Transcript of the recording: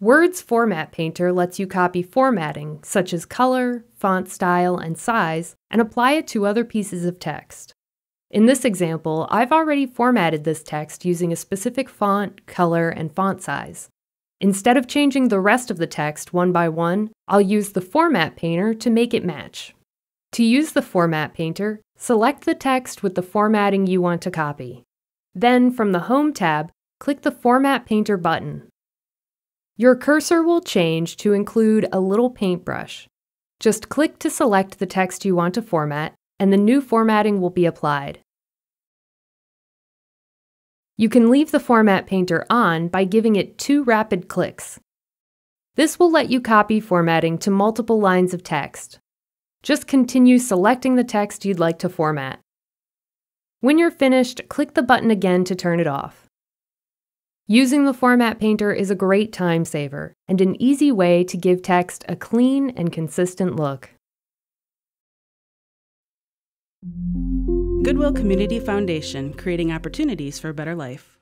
Word's Format Painter lets you copy formatting, such as color, font style, and size, and apply it to other pieces of text. In this example, I've already formatted this text using a specific font, color, and font size. Instead of changing the rest of the text one by one, I'll use the Format Painter to make it match. To use the Format Painter, select the text with the formatting you want to copy. Then, from the Home tab, click the Format Painter button. Your cursor will change to include a little paintbrush. Just click to select the text you want to format, and the new formatting will be applied. You can leave the Format Painter on by giving it 2 rapid clicks. This will let you copy formatting to multiple lines of text. Just continue selecting the text you'd like to format. When you're finished, click the button again to turn it off. Using the Format Painter is a great time saver and an easy way to give text a clean and consistent look. Goodwill Community Foundation, creating opportunities for a better life.